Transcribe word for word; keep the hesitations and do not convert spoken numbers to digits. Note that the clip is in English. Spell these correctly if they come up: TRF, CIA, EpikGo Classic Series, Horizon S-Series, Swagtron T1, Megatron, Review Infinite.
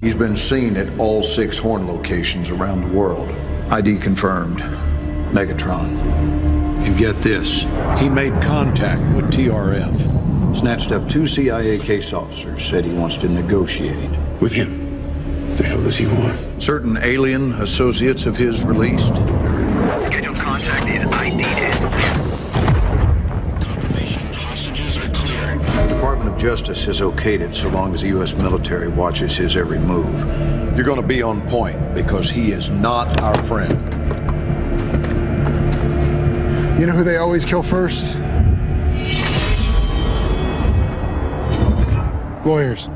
He's been seen at all six Horn locations around the world. I D confirmed. Megatron. And get this, he made contact with T R F. Snatched up two C I A case officers, said he wants to negotiate. With him? What the hell does he want? Certain alien associates of his released. Scheduled contact is I needed. Confirmation hostages are cleared. The Department of Justice has okayed it so long as the U S military watches his every move. You're going to be on point because he is not our friend. You know who they always kill first? Lawyers.